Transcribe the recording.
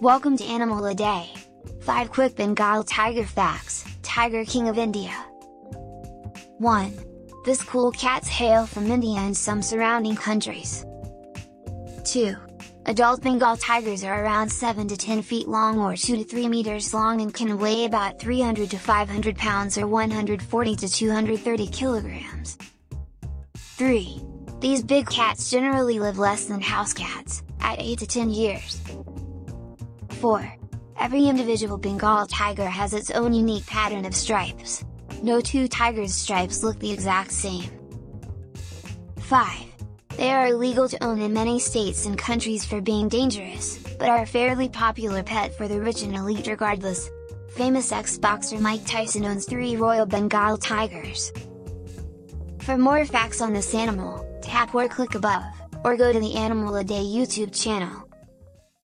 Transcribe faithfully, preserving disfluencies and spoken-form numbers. Welcome to Animal A Day! five Quick Bengal Tiger Facts, Tiger King of India. one. This cool cats hail from India and some surrounding countries. two. Adult Bengal tigers are around seven to ten feet long or two to three meters long and can weigh about three hundred to five hundred pounds or one hundred forty to two hundred thirty kilograms. three. These big cats generally live less than house cats, at eight to ten years. four. Every individual Bengal tiger has its own unique pattern of stripes. No two tigers' stripes look the exact same. five. They are illegal to own in many states and countries for being dangerous, but are a fairly popular pet for the rich and elite regardless. Famous ex-boxer Mike Tyson owns three Royal Bengal tigers. For more facts on this animal, tap or click above, or go to the Animal A Day YouTube channel.